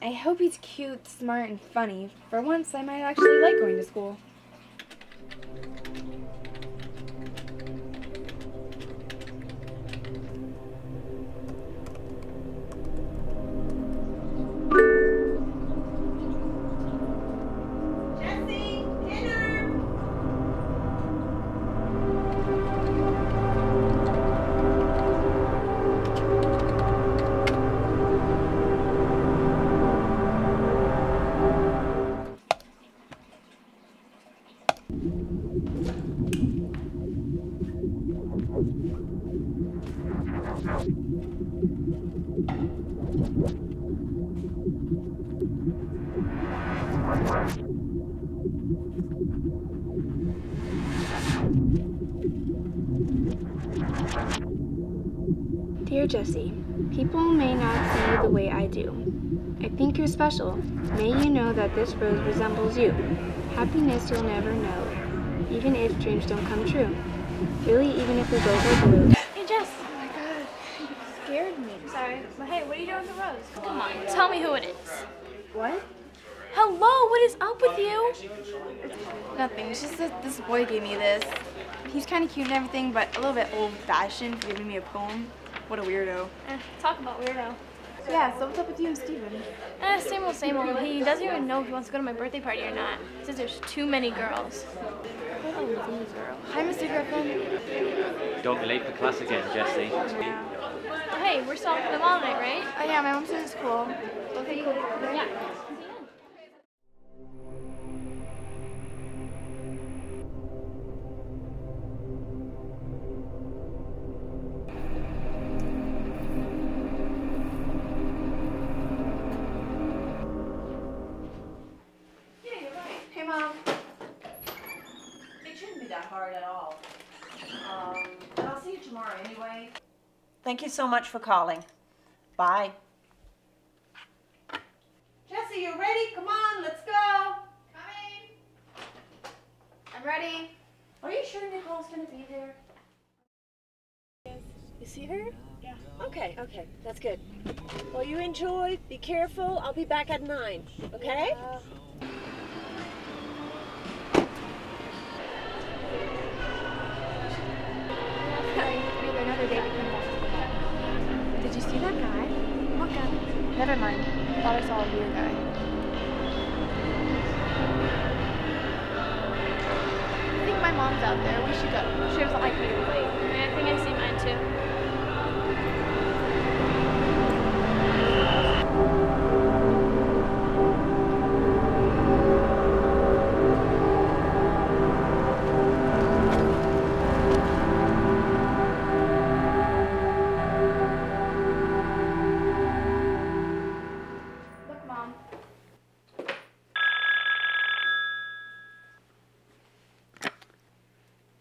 I hope he's cute, smart, and funny. For once, I might actually like going to school. Dear Jesse, people may not see you the way I do. I think you're special. May you know that this rose resembles you. Happiness you'll never know, even if dreams don't come true. Really, even if the rose are blue. Hey Jess! Oh my god, you scared me. Sorry, but hey, what are you doing with the rose? Come on, tell me who it is. What? Hello, what is up with you? Nothing, it's just that this boy gave me this. He's kind of cute and everything, but a little bit old-fashioned for giving me a poem. What a weirdo. Talk about weirdo. Yeah, so what's up with you and Steven? Same old, same old. He doesn't even know if he wants to go to my birthday party or not. He says there's too many girls. What a loser. Hi, Mr. Griffin. Don't be late for class again, Jesse. Oh, hey, we're still for the mall night, right? Oh yeah, my mom's in school. Okay, cool. Yeah. I'll see you tomorrow anyway. Thank you so much for calling. Bye. Jesse, you ready? Come on, let's go. Coming. I'm ready. Are you sure Nicole's gonna be there? You see her? Yeah. Okay, okay, that's good. Well, you enjoy, be careful. I'll be back at 9, okay? Yeah. Did you see that guy? What guy? Never mind. I thought I saw a weird guy. I think my mom's out there. We should go. She was like, I think I see mine too.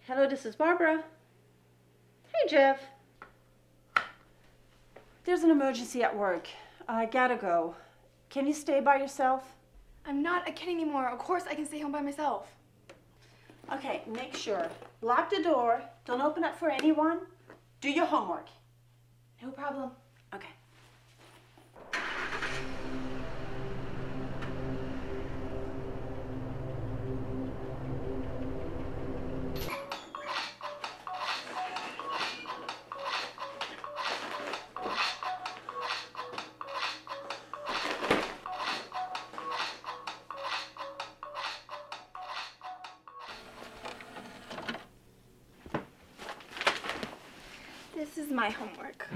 Hello, this is Barbara. Hey, Jeff. There's an emergency at work. I gotta go. Can you stay by yourself? I'm not a kid anymore. Of course I can stay home by myself. Okay, make sure. Lock the door. Don't open up for anyone. Do your homework. No problem. Okay. This is my homework.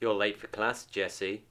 You're late for class, Jessie.